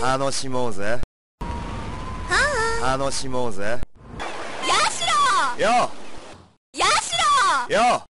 楽しもうぜ。楽しもうぜ。やしろ。よ。やしろ。よ。